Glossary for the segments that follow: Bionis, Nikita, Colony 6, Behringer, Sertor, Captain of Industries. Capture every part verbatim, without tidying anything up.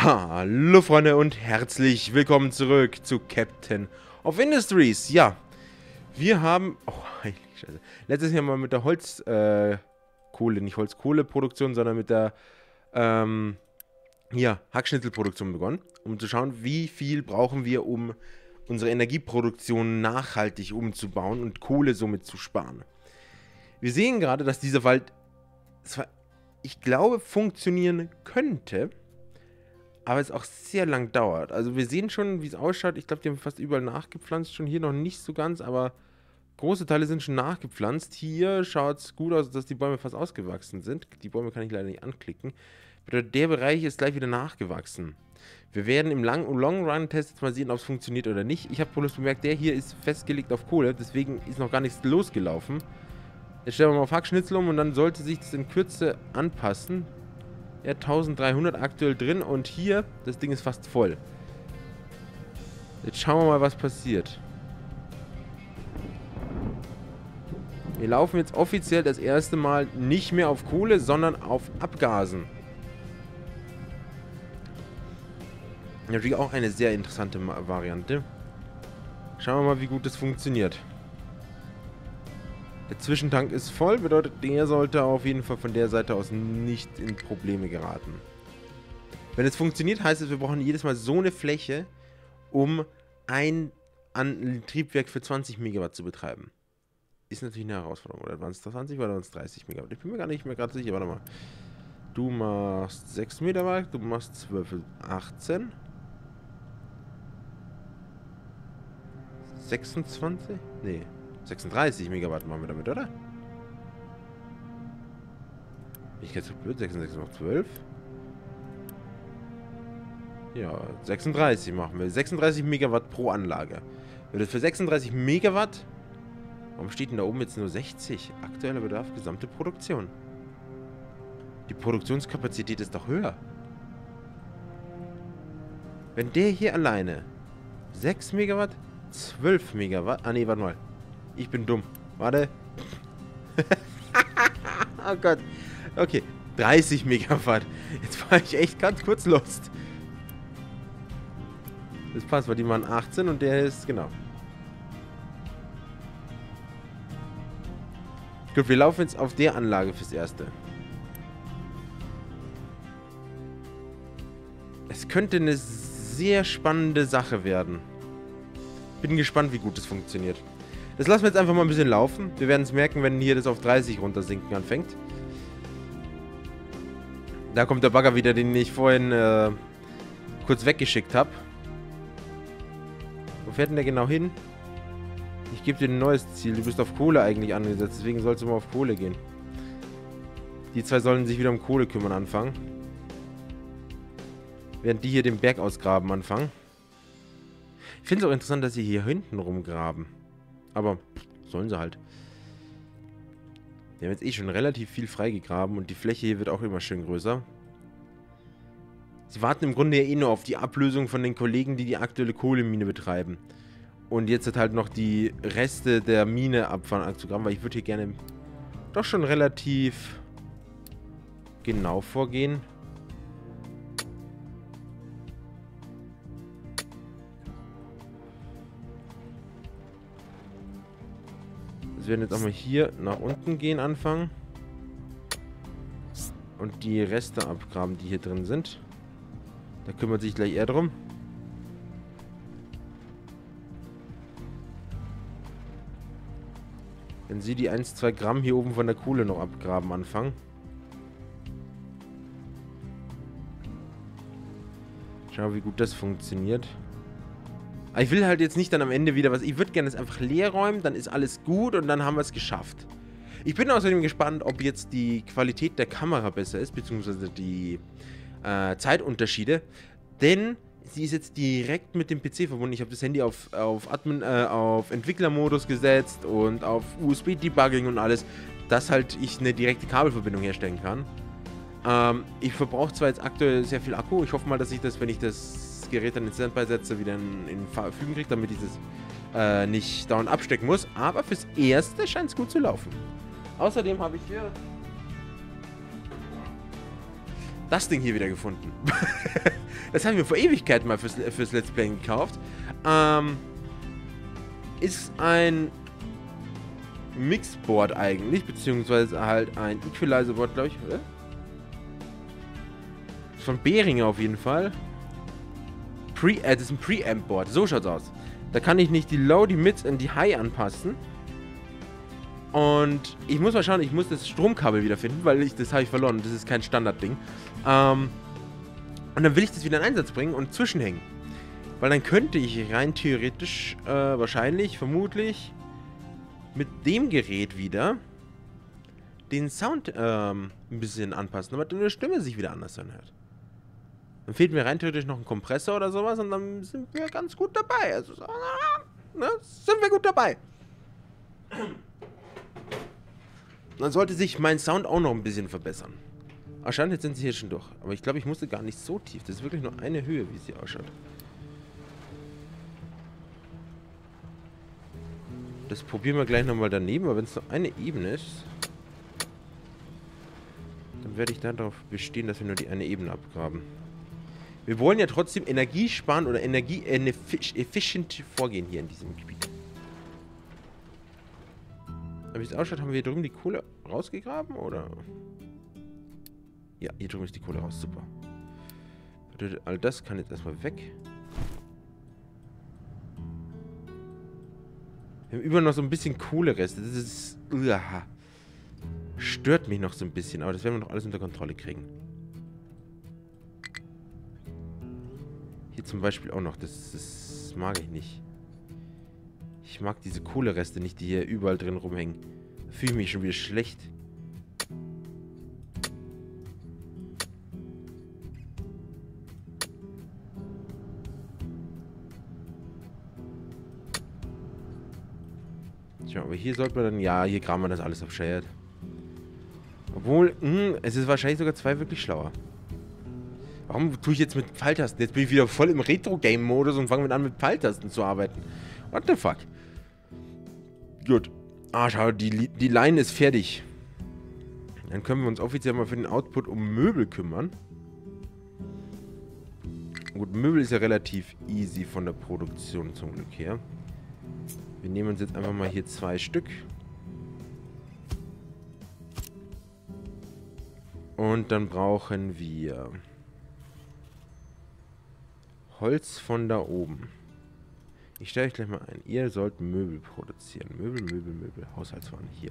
Hallo Freunde und herzlich willkommen zurück zu Captain of Industries. Ja, wir haben... Oh, heilige Scheiße. Letztes Jahr mal mit der Holzkohle, äh, nicht Holzkohleproduktion, sondern mit der ähm, ja, Hackschnitzelproduktion begonnen, um zu schauen, wie viel brauchen wir, um unsere Energieproduktion nachhaltig umzubauen und Kohle somit zu sparen. Wir sehen gerade, dass dieser Wald zwar, ich glaube, funktionieren könnte, aber es auch sehr lang dauert. Also wir sehen schon, wie es ausschaut. Ich glaube, die haben fast überall nachgepflanzt. Schon hier noch nicht so ganz, aber große Teile sind schon nachgepflanzt. Hier schaut es gut aus, dass die Bäume fast ausgewachsen sind. Die Bäume kann ich leider nicht anklicken. Der Bereich ist gleich wieder nachgewachsen. Wir werden im Long-Run-Test jetzt mal sehen, ob es funktioniert oder nicht. Ich habe bloß bemerkt, der hier ist festgelegt auf Kohle. Deswegen ist noch gar nichts losgelaufen. Jetzt stellen wir mal auf Hackschnitzel um und dann sollte sich das in Kürze anpassen. Ja, dreizehnhundert aktuell drin und hier, das Ding ist fast voll. Jetzt schauen wir mal, was passiert. Wir laufen jetzt offiziell das erste Mal nicht mehr auf Kohle, sondern auf Abgasen. Natürlich auch eine sehr interessante Variante. Schauen wir mal, wie gut das funktioniert. Der Zwischentank ist voll, bedeutet, der sollte auf jeden Fall von der Seite aus nicht in Probleme geraten. Wenn es funktioniert, heißt es, wir brauchen jedes Mal so eine Fläche, um ein, ein Triebwerk für zwanzig Megawatt zu betreiben. Ist natürlich eine Herausforderung. Oder waren es zwanzig oder waren es dreißig Megawatt? Ich bin mir gar nicht mehr gerade sicher. Warte mal. Du machst sechs Megawatt, du machst zwölf, achtzehn. sechsundzwanzig? Nee. sechsunddreißig Megawatt machen wir damit, oder? Ich jetzt so blöd, sechsundsechzig noch zwölf. Ja, sechsunddreißig machen wir. sechsunddreißig Megawatt pro Anlage. Wird das für sechsunddreißig Megawatt? Warum steht denn da oben jetzt nur sechzig? Aktueller Bedarf, gesamte Produktion. Die Produktionskapazität ist doch höher. Wenn der hier alleine sechs Megawatt, zwölf Megawatt... Ah ne, warte mal. Ich bin dumm. Warte. Oh Gott. Okay. dreißig Megawatt. Jetzt war ich echt ganz kurz lost. Das passt, weil die waren achtzehn und der ist, genau. Gut, wir laufen jetzt auf der Anlage fürs Erste. Es könnte eine sehr spannende Sache werden. Bin gespannt, wie gut es funktioniert. Das lassen wir jetzt einfach mal ein bisschen laufen. Wir werden es merken, wenn hier das auf dreißig runtersinken anfängt. Da kommt der Bagger wieder, den ich vorhin äh, kurz weggeschickt habe. Wo fährt denn der genau hin? Ich gebe dir ein neues Ziel. Du bist auf Kohle eigentlich angesetzt, deswegen sollst du mal auf Kohle gehen. Die zwei sollen sich wieder um Kohle kümmern anfangen. Während die hier den Berg ausgraben anfangen. Ich finde es auch interessant, dass sie hier hinten rumgraben. Aber sollen sie halt. Wir haben jetzt eh schon relativ viel freigegraben und die Fläche hier wird auch immer schön größer. Sie warten im Grunde ja eh nur auf die Ablösung von den Kollegen, die die aktuelle Kohlemine betreiben. Und jetzt halt noch die Reste der Mine abzugraben, weil ich würde hier gerne doch schon relativ genau vorgehen. Wir werden jetzt auch mal hier nach unten gehen anfangen und die Reste abgraben, die hier drin sind. Da kümmert sich gleich er drum. Wenn sie die ein bis zwei Gramm hier oben von der Kohle noch abgraben anfangen. Schau, wie gut das funktioniert. Ich will halt jetzt nicht dann am Ende wieder was... Ich würde gerne das einfach leer räumen, dann ist alles gut und dann haben wir es geschafft. Ich bin außerdem gespannt, ob jetzt die Qualität der Kamera besser ist, beziehungsweise die äh, Zeitunterschiede. Denn sie ist jetzt direkt mit dem P C verbunden. Ich habe das Handy auf, auf, Admin, äh, auf Entwicklermodus gesetzt und auf U S B-Debugging und alles, dass halt ich eine direkte Kabelverbindung herstellen kann. Ähm, ich verbrauche zwar jetzt aktuell sehr viel Akku. Ich hoffe mal, dass ich das, wenn ich das... Gerät dann in Standby setze, wieder in, in Verfügung kriegt, damit ich das äh, nicht dauernd abstecken muss. Aber fürs Erste scheint es gut zu laufen. Außerdem habe ich hier das Ding hier wieder gefunden. Das haben wir vor Ewigkeit mal fürs, fürs Let's Play gekauft. Ähm, ist ein Mixboard eigentlich, beziehungsweise halt ein Equalizer-Board, glaube ich, oder? Ist von Behringer auf jeden Fall. Pre äh, das ist ein Preamp-Board, so schaut's aus. Da kann ich nicht die Low, die Mid und die High anpassen. Und ich muss mal schauen, ich muss das Stromkabel wiederfinden, weil ich, das habe ich verloren. Das ist kein Standardding. Ähm, und dann will ich das wieder in Einsatz bringen und zwischenhängen. Weil dann könnte ich rein theoretisch, äh, wahrscheinlich, vermutlich, mit dem Gerät wieder den Sound ähm, ein bisschen anpassen, damit eine Stimme sich wieder anders anhört. Dann fehlt mir rein theoretisch noch ein Kompressor oder sowas und dann sind wir ganz gut dabei. Also, ne, sind wir gut dabei. Dann sollte sich mein Sound auch noch ein bisschen verbessern. Anscheinend jetzt sind sie hier schon durch. Aber ich glaube, ich musste gar nicht so tief. Das ist wirklich nur eine Höhe, wie sie ausschaut. Das probieren wir gleich nochmal daneben. Aber wenn es nur eine Ebene ist, dann werde ich darauf bestehen, dass wir nur die eine Ebene abgraben. Wir wollen ja trotzdem energiesparend oder energieeffizient vorgehen hier in diesem Gebiet. Wie es ausschaut, haben wir hier drüben die Kohle rausgegraben, oder? Ja, hier drüben ist die Kohle raus, super. Bedeutet, all das kann jetzt erstmal weg. Wir haben immer noch so ein bisschen Kohlereste. Das ist... Uh, stört mich noch so ein bisschen, aber das werden wir noch alles unter Kontrolle kriegen. Hier zum Beispiel auch noch, das, das mag ich nicht. Ich mag diese Kohlereste nicht, die hier überall drin rumhängen. Da fühle ich mich schon wieder schlecht. Tja, aber hier sollte man dann... Ja, hier graben wir das alles auf Shared. Obwohl, mh, es ist wahrscheinlich sogar zwei wirklich schlauer. Warum tue ich jetzt mit Pfeiltasten? Jetzt bin ich wieder voll im Retro-Game-Modus und fange mit an, mit Pfeiltasten zu arbeiten. What the fuck? Gut. Ah, schau, die, die Line ist fertig. Dann können wir uns offiziell mal für den Output um Möbel kümmern. Gut, Möbel ist ja relativ easy von der Produktion zum Glück her. Wir nehmen uns jetzt einfach mal hier zwei Stück. Und dann brauchen wir Holz von da oben. Ich stelle euch gleich mal ein. Ihr sollt Möbel produzieren. Möbel, Möbel, Möbel. Haushaltswaren hier.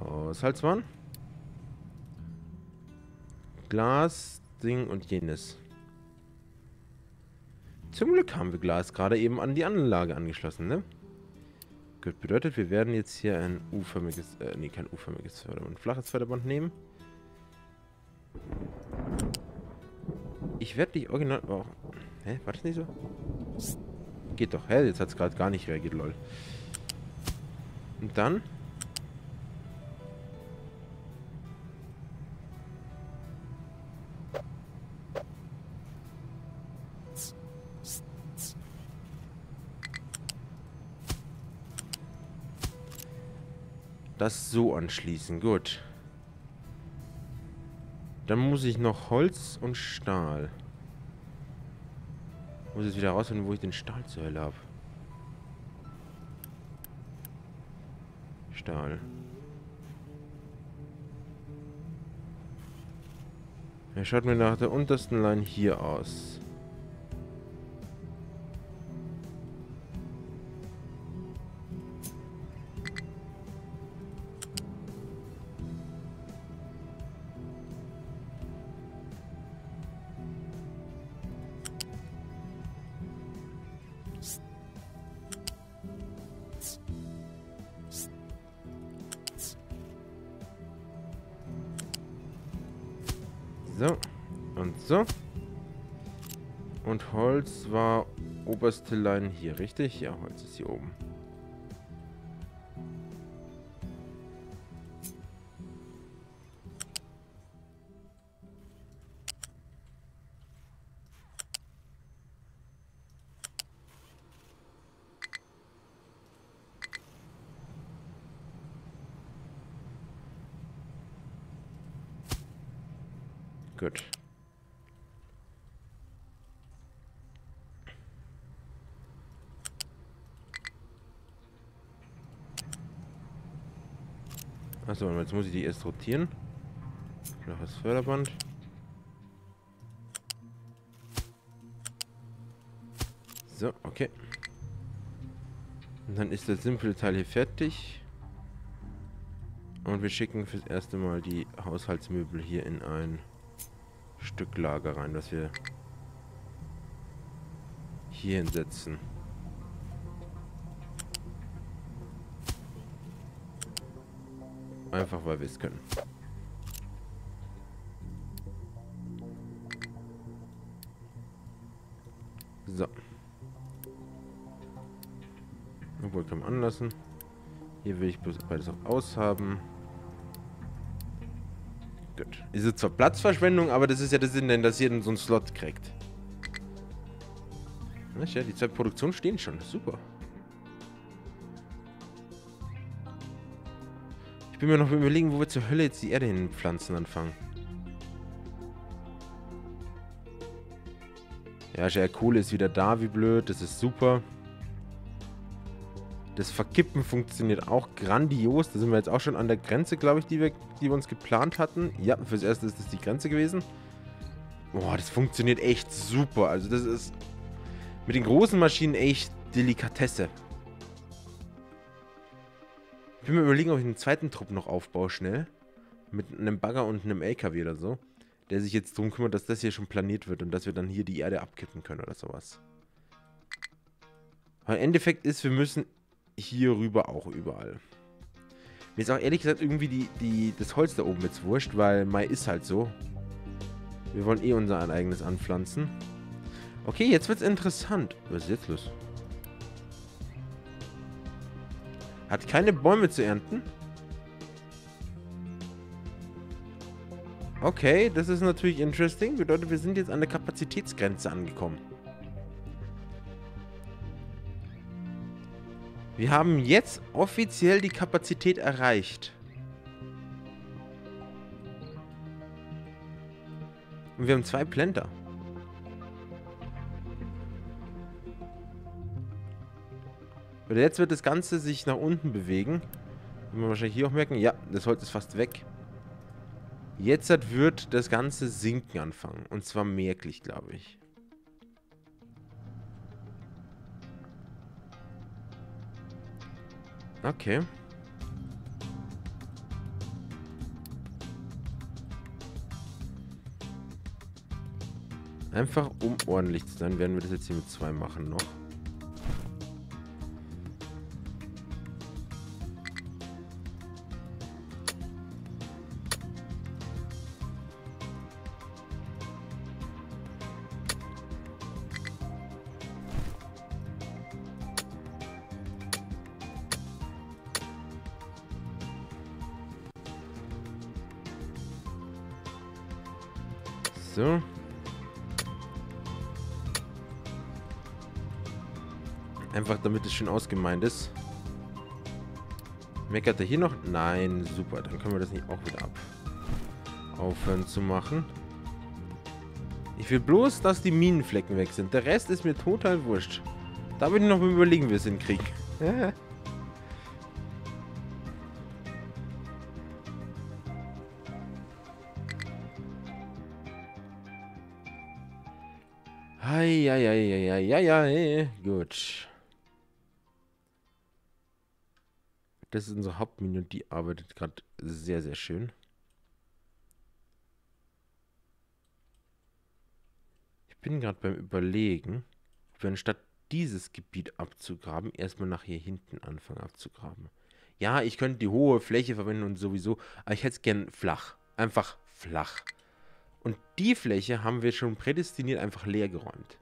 Haushaltswaren. Glas, Ding und jenes. Zum Glück haben wir Glas gerade eben an die Anlage angeschlossen, ne? Gut, bedeutet, wir werden jetzt hier ein U-förmiges, äh, nee, kein U-förmiges Förderband, ein flaches Förderband nehmen. Ich werde dich original... Oh. Hä? War das nicht so? Geht doch. Hä? Jetzt hat es gerade gar nicht reagiert, lol. Und dann? Das so anschließen. Gut. Dann muss ich noch Holz und Stahl. Ich muss jetzt wieder rausfinden, wo ich den Stahl zur Hölle habe. Stahl. Er schaut mir nach der untersten Line hier aus. So, und so. Und Holz war oberste Line hier, richtig? Ja, Holz ist hier oben. Gut. Achso, jetzt muss ich die erst rotieren. Noch das Förderband. So, okay. Und dann ist das simple Teil hier fertig. Und wir schicken fürs erste Mal die Haushaltsmöbel hier in ein Stücklager rein, das wir hier hinsetzen. Einfach, weil wir es können. So. Obwohl, kann man anlassen. Hier will ich beides auch aushaben. Gut. Ist jetzt zwar Platzverschwendung, aber das ist ja der Sinn, denn dass jeder so einen Slot kriegt. Ja, die zwei Produktionen stehen schon. Super. Ich bin mir noch überlegen, wo wir zur Hölle jetzt die Erde hinpflanzen anfangen. Ja, Share Kohle ist wieder da, wie blöd. Das ist super. Das Verkippen funktioniert auch grandios. Da sind wir jetzt auch schon an der Grenze, glaube ich, die wir, die wir uns geplant hatten. Ja, fürs Erste ist das die Grenze gewesen. Boah, das funktioniert echt super. Also das ist mit den großen Maschinen echt Delikatesse. Ich will mir überlegen, ob ich einen zweiten Trupp noch aufbaue, schnell. Mit einem Bagger und einem L K W oder so. Der sich jetzt drum kümmert, dass das hier schon planiert wird und dass wir dann hier die Erde abkippen können oder sowas. Aber im Endeffekt ist, wir müssen hier rüber auch überall. Mir ist auch ehrlich gesagt irgendwie die, die, das Holz da oben jetzt wurscht, weil Mai ist halt so. Wir wollen eh unser eigenes anpflanzen. Okay, jetzt wird's interessant. Was ist jetzt los? Hat keine Bäume zu ernten. Okay, das ist natürlich interesting. Bedeutet, wir sind jetzt an der Kapazitätsgrenze angekommen. Wir haben jetzt offiziell die Kapazität erreicht. Und wir haben zwei Planter. Oder jetzt wird das Ganze sich nach unten bewegen. Wenn wir wahrscheinlich hier auch merken, ja, das Holz ist fast weg. Jetzt wird das Ganze sinken anfangen. Und zwar merklich, glaube ich. Okay. Einfach um ordentlich zu sein, werden wir das jetzt hier mit zwei machen noch. So. Einfach damit es schön ausgemeint ist. Meckert er hier noch? Nein, super. Dann können wir das nicht auch wieder ab aufhören zu machen. Ich will bloß, dass die Minenflecken weg sind. Der Rest ist mir total wurscht. Da bin ich noch überlegen, wie wir es hinkriegen. Ja, ja, ja, ja, ja, ja, gut. Das ist unsere Hauptmine und die arbeitet gerade sehr, sehr schön. Ich bin gerade beim Überlegen, ob wir anstatt dieses Gebiet abzugraben, erstmal nach hier hinten anfangen abzugraben. Ja, ich könnte die hohe Fläche verwenden und sowieso, aber ich hätte es gern flach. Einfach flach. Und die Fläche haben wir schon prädestiniert einfach leer geräumt.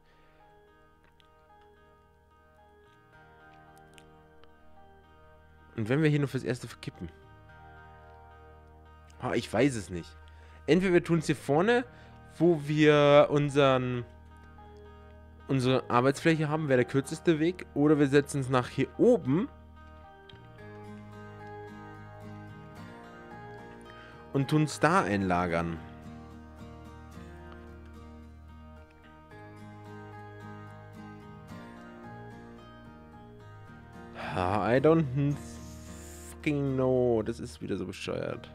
Und wenn wir hier nur fürs Erste verkippen? Oh, ich weiß es nicht. Entweder wir tun es hier vorne, wo wir unseren, unsere Arbeitsfläche haben, wäre der kürzeste Weg. Oder wir setzen es nach hier oben. Und tun es da einlagern. I don't fucking know. Das ist wieder so bescheuert.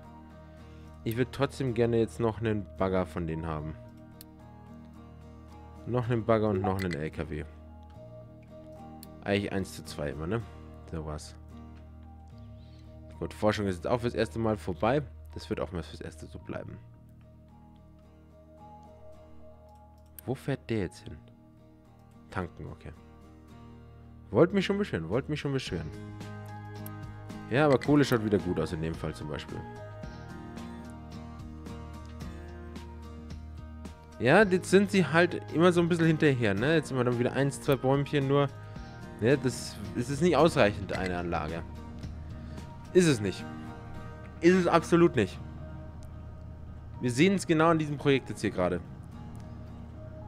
Ich würde trotzdem gerne jetzt noch einen Bagger von denen haben. Noch einen Bagger und noch einen L K W. Eigentlich eins zu zwei immer, ne? So was. Gut, Forschung ist jetzt auch fürs erste Mal vorbei. Das wird auch mal fürs erste so bleiben. Wo fährt der jetzt hin? Tanken, okay. Wollt mich schon beschweren, wollt mich schon beschweren. Ja, aber Kohle schaut wieder gut aus in dem Fall zum Beispiel. Ja, jetzt sind sie halt immer so ein bisschen hinterher, ne? Jetzt sind wir dann wieder eins, zwei Bäumchen nur. Ne, das, das ist nicht ausreichend, eine Anlage. Ist es nicht. Ist es absolut nicht. Wir sehen es genau in diesem Projekt jetzt hier gerade.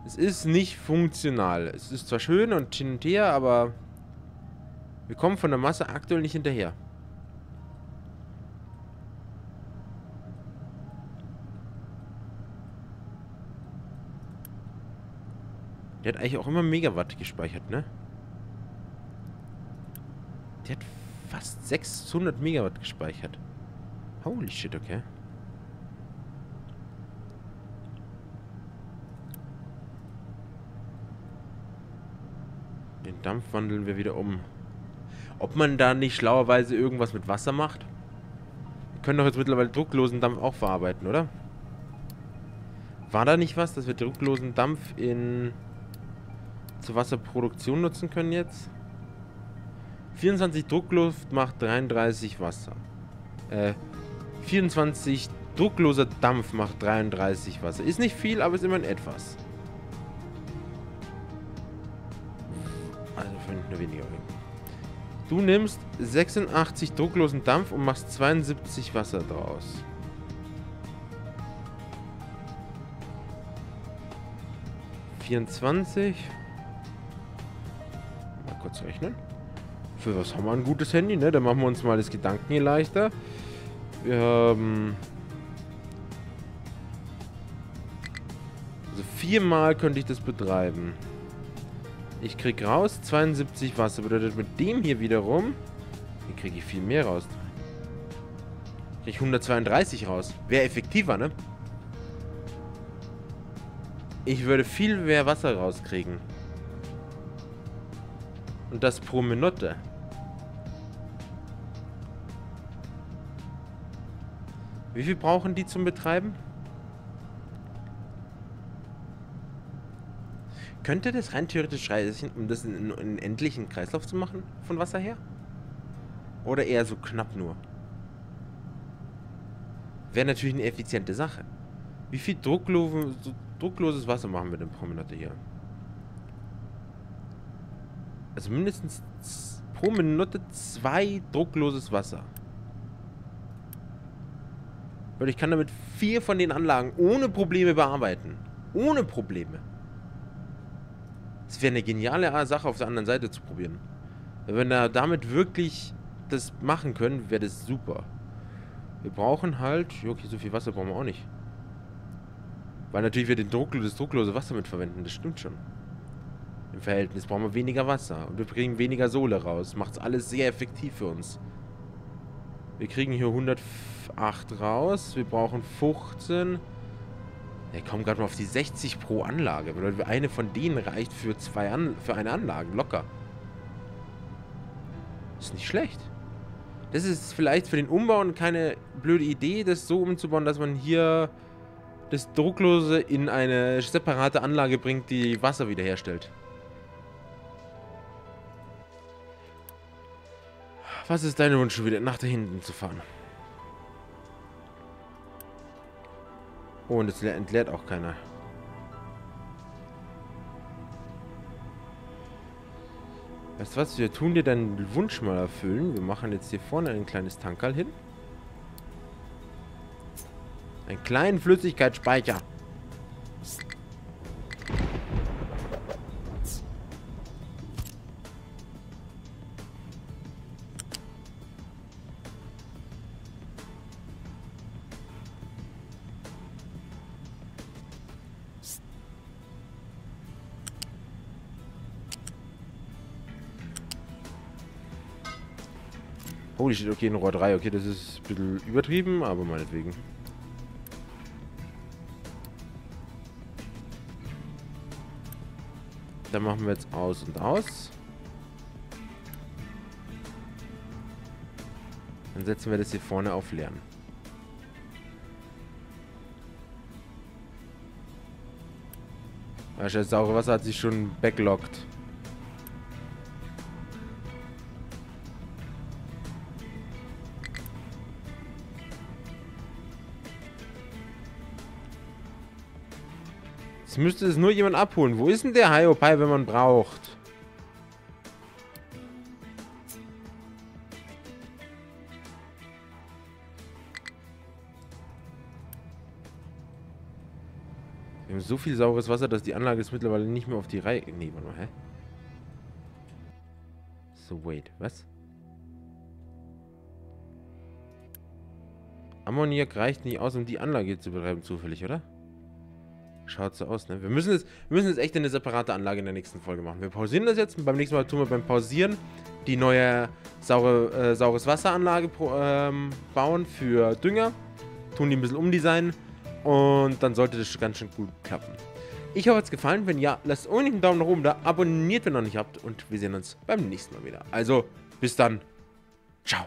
Es ist nicht funktional. Es ist zwar schön und hin und her, aber wir kommen von der Masse aktuell nicht hinterher. Der hat eigentlich auch immer Megawatt gespeichert, ne? Der hat fast sechshundert Megawatt gespeichert. Holy shit, okay. Den Dampf wandeln wir wieder um. Ob man da nicht schlauerweise irgendwas mit Wasser macht? Wir können doch jetzt mittlerweile drucklosen Dampf auch verarbeiten, oder? War da nicht was, dass wir drucklosen Dampf in zur Wasserproduktion nutzen können jetzt? vierundzwanzig Druckluft macht dreiunddreißig Wasser. Äh, vierundzwanzig druckloser Dampf macht dreiunddreißig Wasser. Ist nicht viel, aber ist immerhin etwas. Also finden wir weniger. Du nimmst sechsundachtzig drucklosen Dampf und machst zweiundsiebzig Wasser draus. vierundzwanzig. Mal kurz rechnen. Für was haben wir ein gutes Handy, ne? Da machen wir uns mal das Gedanken hier leichter. Wir haben... Also viermal könnte ich das betreiben. Ich krieg raus zweiundsiebzig Wasser. Bedeutet mit dem hier wiederum... Hier kriege ich viel mehr raus. Krieg ich hundertzweiunddreißig raus. Wäre effektiver, ne? Ich würde viel mehr Wasser rauskriegen. Und das pro Minute. Wie viel brauchen die zum Betreiben? Könnte das rein theoretisch reichen, um das in einen endlichen Kreislauf zu machen, von Wasser her? Oder eher so knapp nur? Wäre natürlich eine effiziente Sache. Wie viel drucklo- druckloses Wasser machen wir denn pro Minute hier? Also mindestens pro Minute zwei druckloses Wasser. Weil ich kann damit vier von den Anlagen ohne Probleme bearbeiten. Ohne Probleme. Es wäre eine geniale Sache, auf der anderen Seite zu probieren. Wenn wir damit wirklich das machen können, wäre das super. Wir brauchen halt... Okay, so viel Wasser brauchen wir auch nicht. Weil natürlich wir den Druck, das drucklose Wasser mitverwenden, das stimmt schon. Im Verhältnis brauchen wir weniger Wasser. Und wir kriegen weniger Sohle raus. Macht alles sehr effektiv für uns. Wir kriegen hier hundertacht raus. Wir brauchen fünfzehn. Ja, kommen gerade mal auf die sechzig pro Anlage. Weil eine von denen reicht für, zwei An für eine Anlage. Locker. Ist nicht schlecht. Das ist vielleicht für den Umbau keine blöde Idee, das so umzubauen, dass man hier das Drucklose in eine separate Anlage bringt, die Wasser wiederherstellt. Was ist dein Wunsch, wieder nach da hinten zu fahren? Oh, und es entleert auch keiner. Weißt du was, wir tun dir deinen Wunsch mal erfüllen. Wir machen jetzt hier vorne ein kleines Tankerl hin. Einen kleinen Flüssigkeitsspeicher. Holy shit, okay, ein Rohr drei. Okay, das ist ein bisschen übertrieben, aber meinetwegen. Dann machen wir jetzt aus und aus. Dann setzen wir das hier vorne auf Leeren. Das saure Wasser hat sich schon backlockt. Jetzt müsste es nur jemand abholen. Wo ist denn der Hiopai, wenn man braucht? Wir haben so viel saures Wasser, dass die Anlage ist mittlerweile nicht mehr auf die Reihe... Nee, warte mal, hä? So, wait, was? Ammoniak reicht nicht aus, um die Anlage zu betreiben, zufällig, oder? Schaut so aus, ne? Wir müssen jetzt, wir müssen jetzt echt eine separate Anlage in der nächsten Folge machen. Wir pausieren das jetzt und beim nächsten Mal tun wir beim Pausieren die neue saure, äh, saures Wasseranlage ähm, bauen für Dünger. Tun die ein bisschen umdesignen und dann sollte das ganz schön gut klappen. Ich hoffe, es hat gefallen. Wenn ja, lasst unbedingt einen Daumen nach oben da. Abonniert, wenn ihr noch nicht habt und wir sehen uns beim nächsten Mal wieder. Also, bis dann. Ciao.